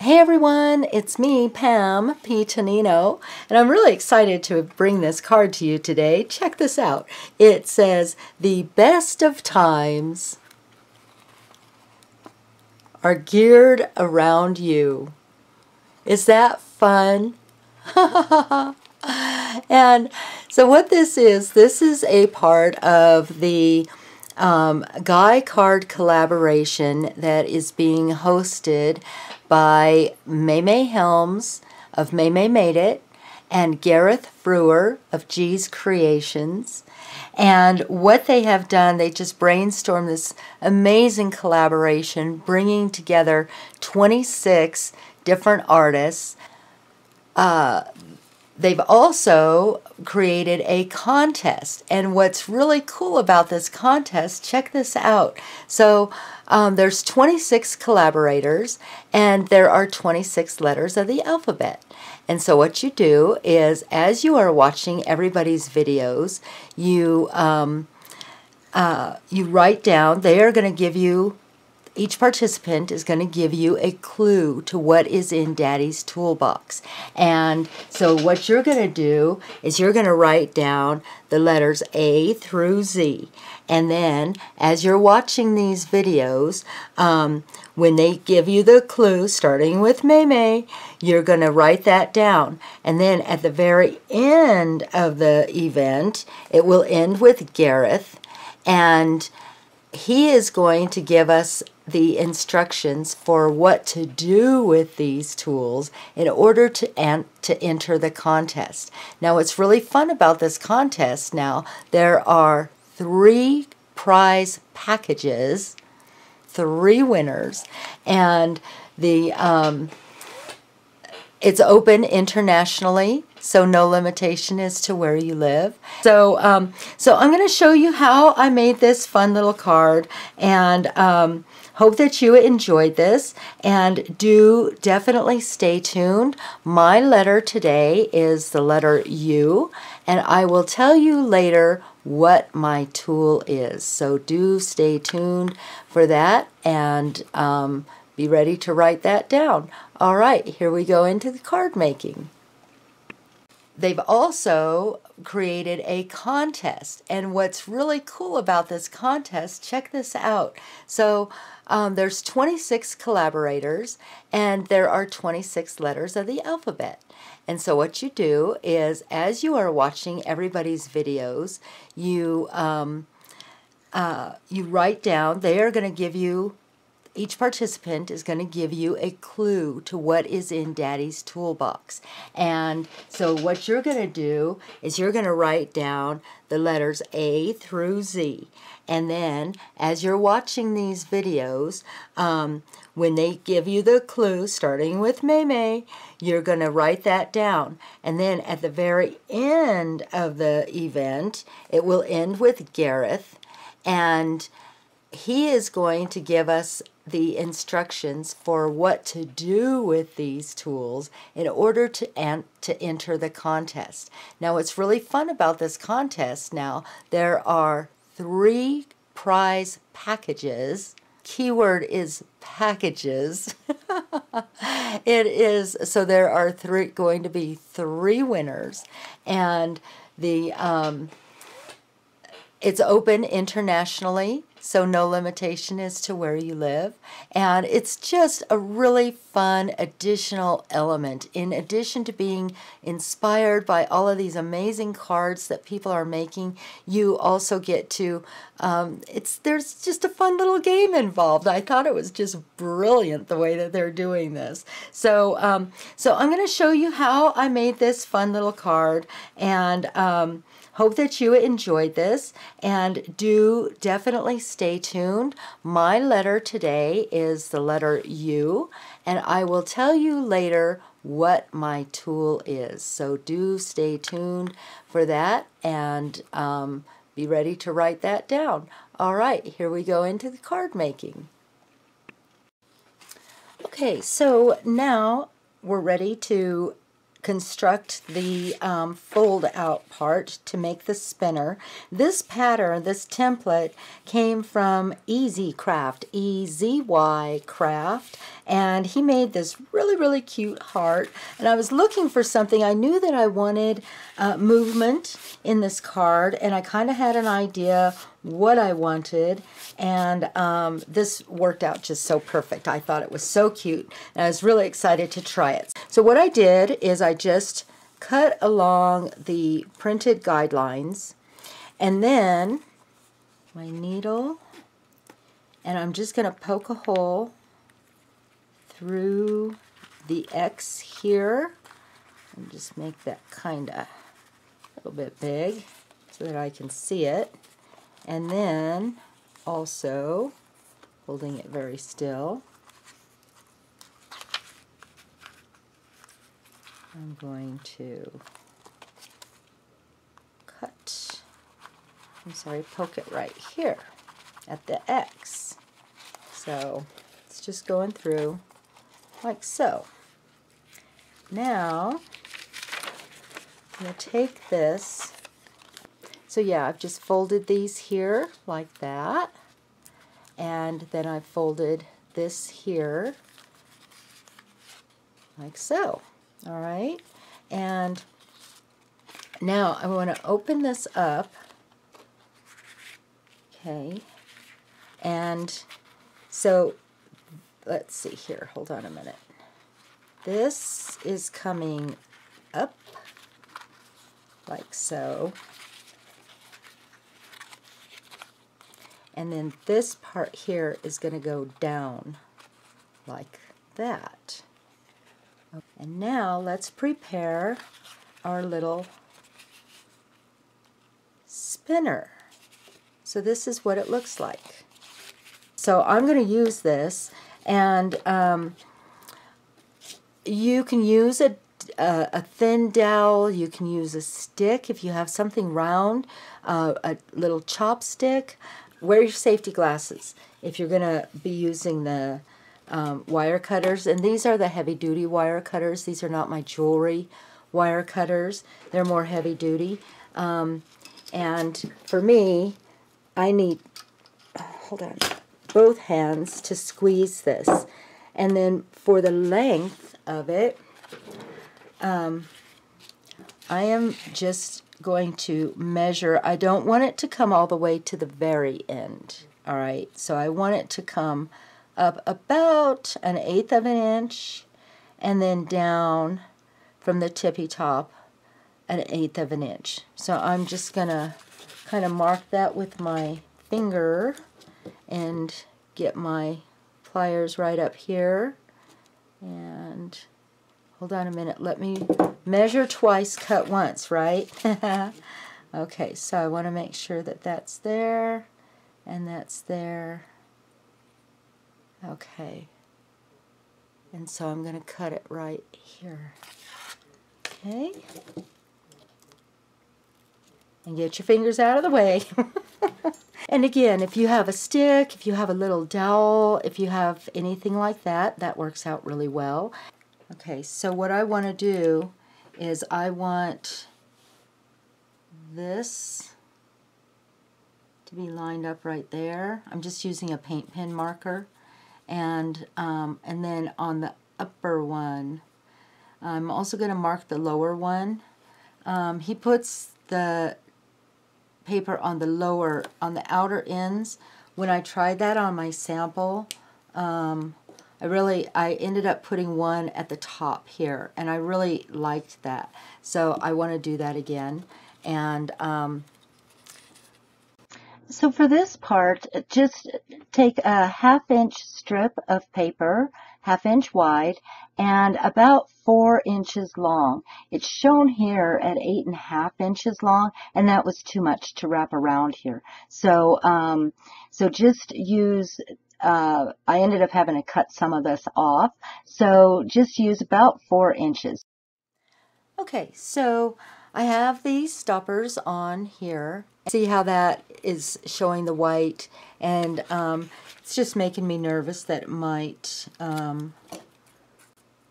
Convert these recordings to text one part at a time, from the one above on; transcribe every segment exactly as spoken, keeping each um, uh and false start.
Hey everyone, it's me, Pam P. Tanino, and I'm really excited to bring this card to you today. Check this out. It says, the best of times are geared around you. Is that fun? And so what this is, this is a part of the um, Guy Card collaboration that is being hosted by Maymay Helms of Maymay Made It and Gareth Frewer of G's Creations. And what they have done, they just brainstormed this amazing collaboration, bringing together twenty-six different artists. Uh, They've also created a contest, and what's really cool about this contest, check this out. So um, there's twenty-six collaborators, and there are twenty-six letters of the alphabet. And so what you do is, as you are watching everybody's videos, you, um, uh, you write down, they are going to give you, each participant is going to give you a clue to what is in Daddy's toolbox. And so what you're going to do is you're going to write down the letters A through Z. And then as you're watching these videos, um, when they give you the clue, starting with Maymay, you're going to write that down. And then at the very end of the event, it will end with Gareth, and he is going to give us the instructions for what to do with these tools in order to an to enter the contest. Now, what's really fun about this contest now, there are three prize packages, three winners, and the um, it's open internationally, so no limitation as to where you live. So, um, so I'm going to show you how I made this fun little card, and um, hope that you enjoyed this, and do definitely stay tuned. My letter today is the letter U, and I will tell you later what my tool is. So do stay tuned for that, and um, be ready to write that down. All right, here we go into the card making. They've also created a contest, and what's really cool about this contest, check this out. So um, there's twenty-six collaborators, and there are twenty-six letters of the alphabet. And so what you do is, as you are watching everybody's videos, you, um, uh, you write down, they are going to give you, each participant is going to give you a clue to what is in Daddy's toolbox. And so what you're going to do is you're going to write down the letters A through Z. And then as you're watching these videos, um, when they give you the clue, starting with Maymay, you're going to write that down. And then at the very end of the event, it will end with Gareth, and he is going to give us the instructions for what to do with these tools in order to an to enter the contest. Now, what's really fun about this contest now, there are three prize packages. Keyword is packages. It is, so there are three, going to be three winners, and the um, it's open internationally, so no limitation as to where you live. And it's just a really fun additional element. In addition to being inspired by all of these amazing cards that people are making, you also get to, um, it's there's just a fun little game involved. I thought it was just brilliant the way that they're doing this. So, um, so I'm going to show you how I made this fun little card, and um, hope that you enjoyed this, and do definitely stay tuned. My letter today is the letter U, and I will tell you later what my tool is. So do stay tuned for that, and um, be ready to write that down. All right, here we go into the card making. Okay, so now we're ready to construct the um, fold out part to make the spinner. This pattern, this template, came from Eazy Craft, E Z Y Craft, and he made this really, really cute heart. And I was looking for something. I knew that I wanted uh, movement in this card, and I kind of had an idea what I wanted, and um, this worked out just so perfect. I thought it was so cute, and I was really excited to try it. So what I did is I just cut along the printed guidelines, and then my needle, and I'm just going to poke a hole through the X here, and just make that kind of a little bit big so that I can see it. And then also holding it very still, I'm going to cut, I'm sorry, poke it right here at the X. So it's just going through like so. Now I'm going to take this. So yeah, I've just folded these here like that, and then I've folded this here like so. All right, and now I want to open this up, okay, and so let's see here, hold on a minute. This is coming up like so. And then this part here is going to go down like that. And now let's prepare our little spinner. So this is what it looks like. So I'm going to use this, and um, you can use a Uh, a thin dowel, you can use a stick if you have something round, uh, a little chopstick. Wear your safety glasses if you're going to be using the um, wire cutters. And these are the heavy duty wire cutters. These are not my jewelry wire cutters. They're more heavy duty. Um, and for me, I need, hold on, both hands to squeeze this. And then for the length of it, Um, I am just going to measure. I don't want it to come all the way to the very end. All right, so I want it to come up about an eighth of an inch, and then down from the tippy top an eighth of an inch. So I'm just gonna kind of mark that with my finger and get my pliers right up here, and hold on a minute, let me measure twice, cut once, right? Okay, so I want to make sure that that's there, and that's there. Okay, and so I'm going to cut it right here. Okay, and get your fingers out of the way. And again, if you have a stick, if you have a little dowel, if you have anything like that, that works out really well. Okay, so what I want to do is I want this to be lined up right there. I'm just using a paint pen marker, and um, and then on the upper one, I'm also going to mark the lower one. Um, he puts the paper on the lower, on the outer ends. When I tried that on my sample, um, I really, I ended up putting one at the top here, and I really liked that. So I want to do that again. And um, so for this part, just take a half inch strip of paper, half inch wide, and about four inches long. It's shown here at eight and a half inches long, and that was too much to wrap around here. So, um, so just use... Uh, I ended up having to cut some of this off, so just use about four inches. Okay, so I have these stoppers on here. See how that is showing the white, and um, it's just making me nervous that it might um,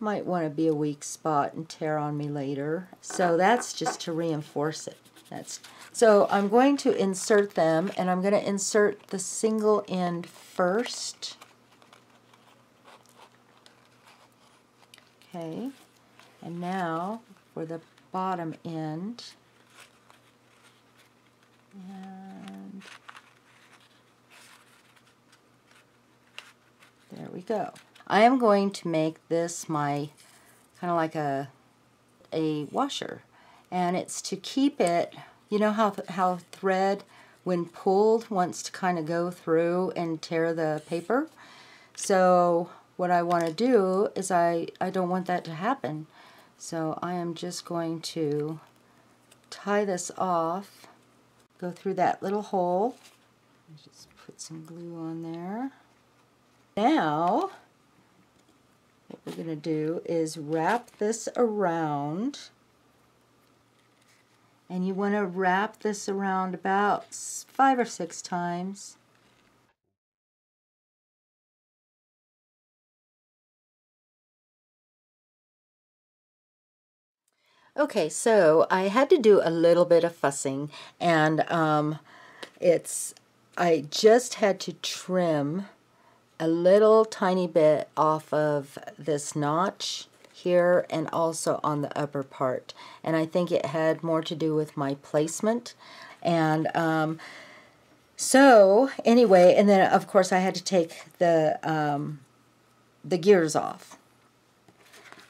might want to be a weak spot and tear on me later. So that's just to reinforce it. That's so I'm going to insert them, and I'm going to insert the single end first. Okay, and now for the bottom end, and there we go. I am going to make this my kind of like a a washer, and it's to keep it, you know how, how thread when pulled wants to kind of go through and tear the paper. So what I want to do is I, I don't want that to happen. So I am just going to tie this off, go through that little hole, just put some glue on there. Now what we're going to do is wrap this around, and you want to wrap this around about five or six times. Okay, so I had to do a little bit of fussing, and um, it's I just had to trim a little tiny bit off of this notch here and also on the upper part, and I think it had more to do with my placement. And um, so anyway, and then of course I had to take the um, the gears off.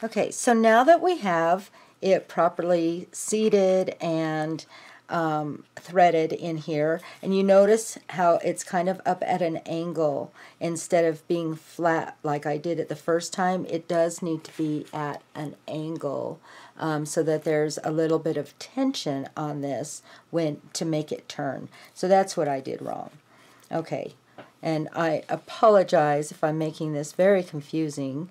Okay, so now that we have it properly seated and um, threaded in here, and you notice how it's kind of up at an angle instead of being flat like I did it the first time. It does need to be at an angle um, so that there's a little bit of tension on this when to make it turn. So that's what I did wrong. Okay, and I apologize if I'm making this very confusing.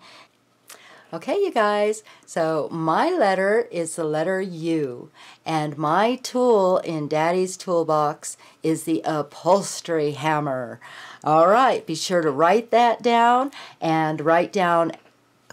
Okay, you guys, so my letter is the letter U, and my tool in Daddy's toolbox is the upholstery hammer. All right, be sure to write that down and write down,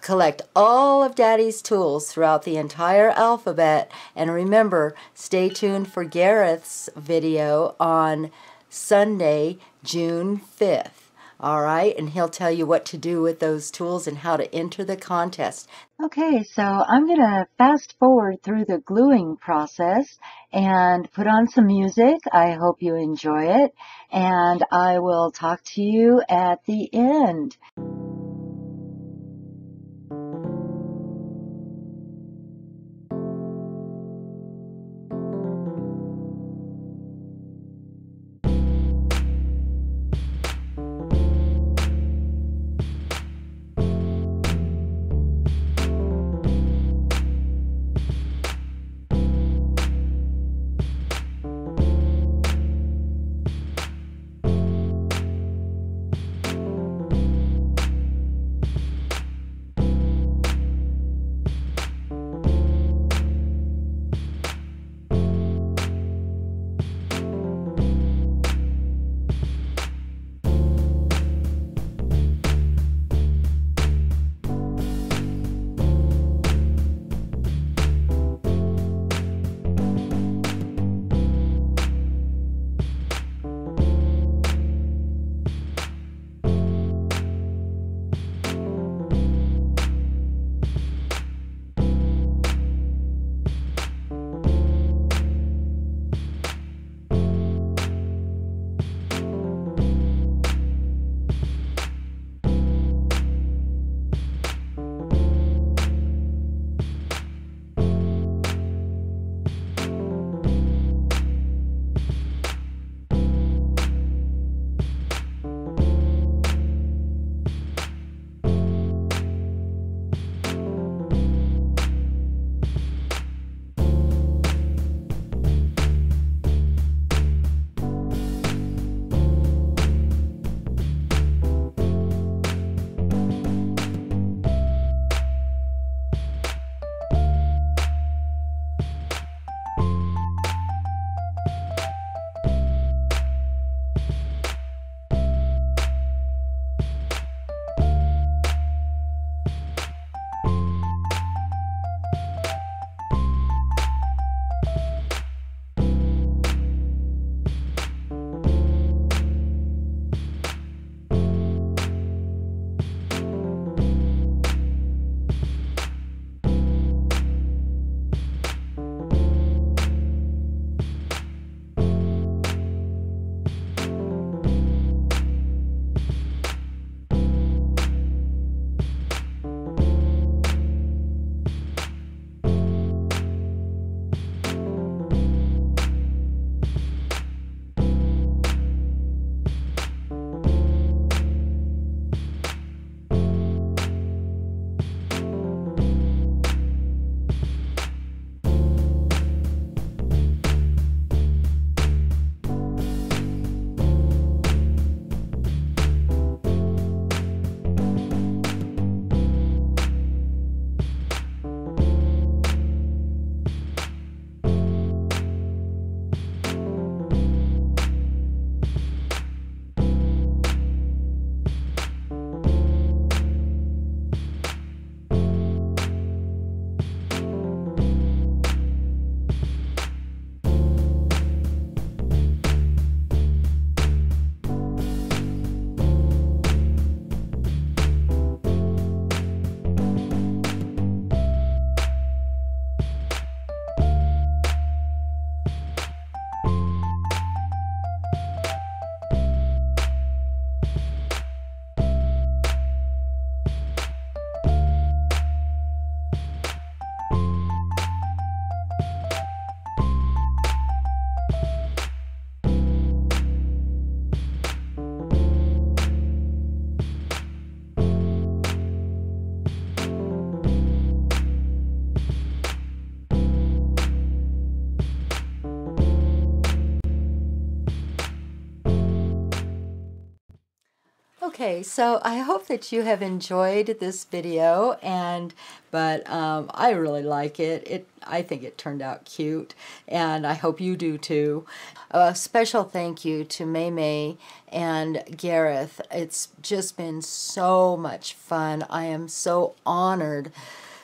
collect all of Daddy's tools throughout the entire alphabet, and remember, stay tuned for Gareth's video on Sunday, June fifth. All right, and he'll tell you what to do with those tools and how to enter the contest. Okay, so I'm going to fast forward through the gluing process and put on some music. I hope you enjoy it, and I will talk to you at the end. Okay, so I hope that you have enjoyed this video, and but um, I really like it. It I think it turned out cute, and I hope you do too. A special thank you to Maymay and Gareth. It's just been so much fun. I am so honored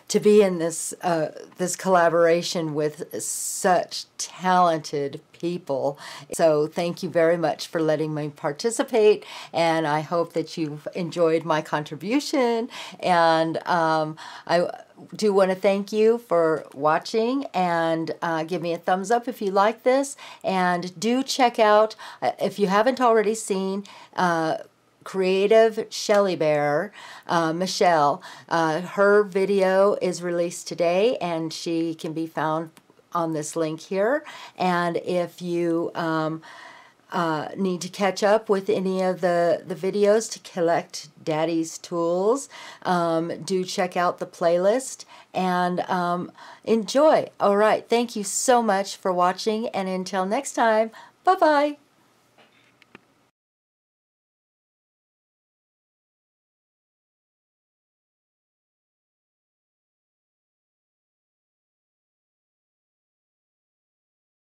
to be in this uh, this collaboration with such talented people. So thank you very much for letting me participate, and I hope that you've enjoyed my contribution. And um, I do want to thank you for watching, and uh, give me a thumbs up if you like this, and do check out, if you haven't already seen, uh, Creative Shelly Bear, uh, Michelle. Uh, her video is released today, and she can be found on this link here. And if you um, uh, need to catch up with any of the, the videos to collect Daddy's tools, um, do check out the playlist and um, enjoy. All right, thank you so much for watching, and until next time, bye-bye.